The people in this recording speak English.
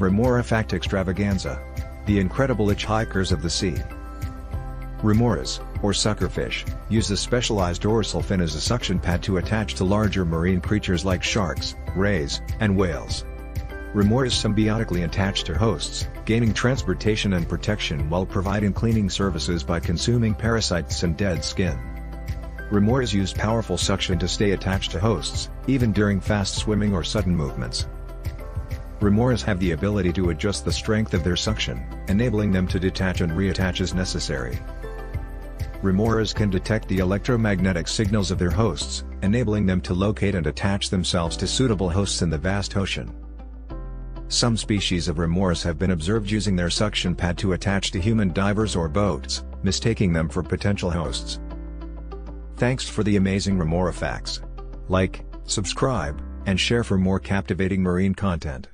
Remora Fact Extravaganza. The incredible hitchhikers of the sea. Remoras, or suckerfish, use a specialized dorsal fin as a suction pad to attach to larger marine creatures like sharks, rays, and whales. Remoras symbiotically attach to hosts, gaining transportation and protection while providing cleaning services by consuming parasites and dead skin. Remoras use powerful suction to stay attached to hosts, even during fast swimming or sudden movements. Remoras have the ability to adjust the strength of their suction, enabling them to detach and reattach as necessary. Remoras can detect the electromagnetic signals of their hosts, enabling them to locate and attach themselves to suitable hosts in the vast ocean. Some species of remoras have been observed using their suction pad to attach to human divers or boats, mistaking them for potential hosts. Thanks for the amazing Remora facts. Like, subscribe, and share for more captivating marine content.